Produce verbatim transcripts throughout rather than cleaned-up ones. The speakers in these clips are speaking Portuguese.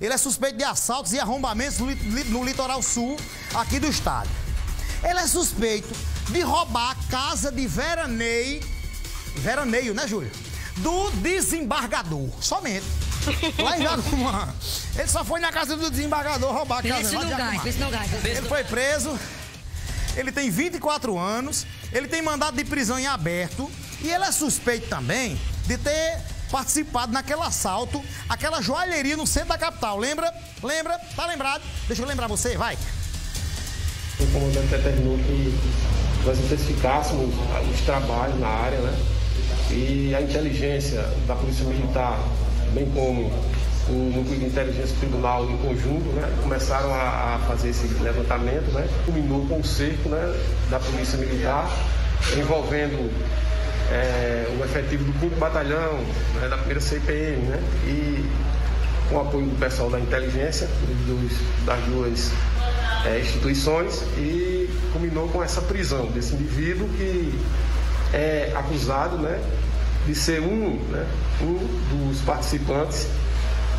Ele é suspeito de assaltos e arrombamentos no litoral sul aqui do estado. Ele é suspeito de roubar a casa de veraneio, veraneio, né, Júlio? Do desembargador, somente. Lá em Jacumã. Ele só foi na casa do desembargador roubar a casa. Esse não ganha, esse não ganha. Ele foi preso, ele tem vinte e quatro anos, ele tem mandado de prisão em aberto e ele é suspeito também de ter participado naquele assalto, aquela joalheria no centro da capital. Lembra? Lembra? Tá lembrado? Deixa eu lembrar você, vai. O comandante determinou que nós intensificássemos os trabalhos na área, né? E a inteligência da Polícia Militar, bem como o núcleo de inteligência do tribunal em conjunto, né? Começaram a, a fazer esse levantamento, né? Culminou com o cerco, né? Da Polícia Militar, envolvendo É, o efetivo do quinto batalhão, né, da primeira C P M, né, e com o apoio do pessoal da inteligência dos, das duas é, instituições, e culminou com essa prisão desse indivíduo que é acusado, né, de ser um, né, um dos participantes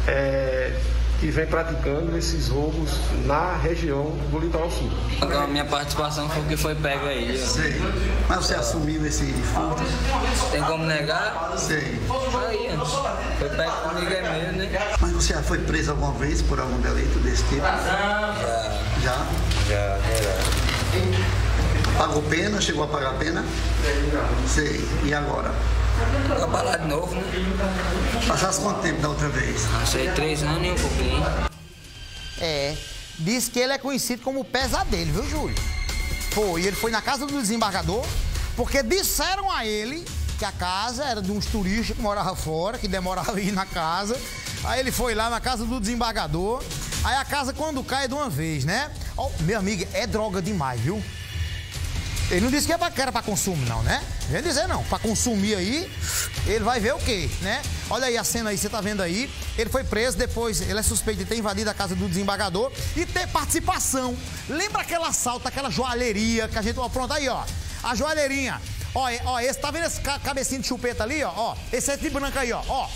é, que vem praticando esses roubos na região do Litoral Sul. A minha participação foi o que foi pego aí. Sei. Mas você assumiu esse furto? Tem como negar? Sei. Foi aí, foi pego comigo é mesmo, né? Mas você já foi preso alguma vez por algum delito desse tipo? Já. Já? Já, já. Pagou pena? Chegou a pagar pena? Sei. E agora? Vou falar de novo, né? Passasse quanto tempo da outra vez? Passei três anos e um pouquinho. É, diz que ele é conhecido como o pesadelo, viu, Júlio? Foi, ele foi na casa do desembargador, porque disseram a ele que a casa era de uns turistas que moravam fora, que demoravam a ir na casa. Aí ele foi lá na casa do desembargador, aí a casa quando cai de uma vez, né? Oh, meu amigo, é droga demais, viu? Ele não disse que era para consumo, não, né? Vem dizer, não. Para consumir aí, ele vai ver o quê, né? Olha aí a cena aí, você tá vendo aí. Ele foi preso, depois ele é suspeito de ter invadido a casa do desembargador e ter participação. Lembra aquele assalto, aquela joalheria que a gente... Ó, pronto, aí, ó. A joalheirinha. Ó, ó, esse, tá vendo esse cabecinho de chupeta ali, ó? Ó, esse é de branco aí, ó, ó.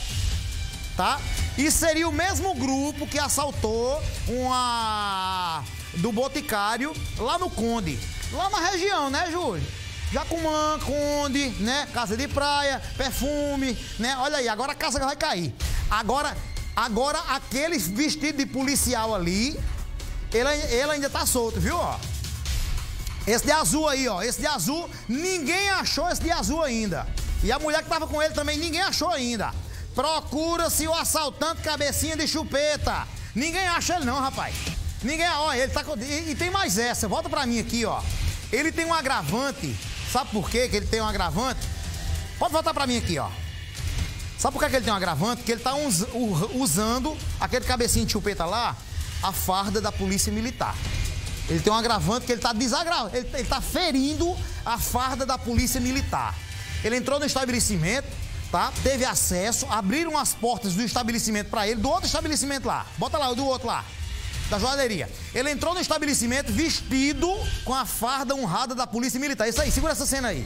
Tá? E seria o mesmo grupo que assaltou uma... do Boticário lá no Conde. Lá na região, né, Júlio? Jacumã, Conde, né? Casa de praia, perfume, né? Olha aí, agora a casa vai cair. Agora, agora aquele vestido de policial ali, ele, ele ainda tá solto, viu, ó? Esse de azul aí, ó. Esse de azul, ninguém achou esse de azul ainda. E a mulher que tava com ele também, ninguém achou ainda. Procura-se o assaltante cabecinha de chupeta. Ninguém acha ele não, rapaz. Ninguém, ó, ele tá... E, e tem mais essa, volta pra mim aqui, ó. Ele tem um agravante, sabe por quê que ele tem um agravante? Pode voltar pra mim aqui, ó. Sabe por que que ele tem um agravante? Porque ele tá us, usando aquele cabecinho de chupeta lá, a farda da Polícia Militar. Ele tem um agravante que ele tá desagravando, ele, ele tá ferindo a farda da Polícia Militar. Ele entrou no estabelecimento, tá? Teve acesso, abriram as portas do estabelecimento pra ele, do outro estabelecimento lá. Bota lá, o do outro lá. Da joalheria. Ele entrou no estabelecimento vestido com a farda honrada da Polícia Militar. Isso aí, segura essa cena aí.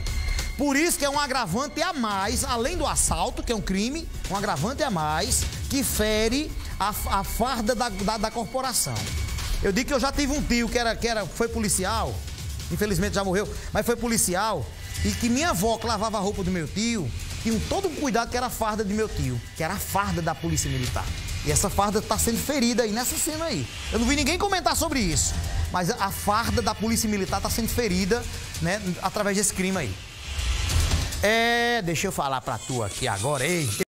Por isso que é um agravante a mais, além do assalto, que é um crime, um agravante a mais que fere a, a farda da, da, da corporação. Eu digo que eu já tive um tio que, era, que era, foi policial, infelizmente já morreu, mas foi policial, e que minha avó que lavava a roupa do meu tio, tinha todo um cuidado que era a farda do meu tio, que era a farda da Polícia Militar. E essa farda tá sendo ferida aí, nessa cena aí. Eu não vi ninguém comentar sobre isso. Mas a farda da Polícia Militar tá sendo ferida, né, através desse crime aí. É, deixa eu falar pra tu aqui agora, ei.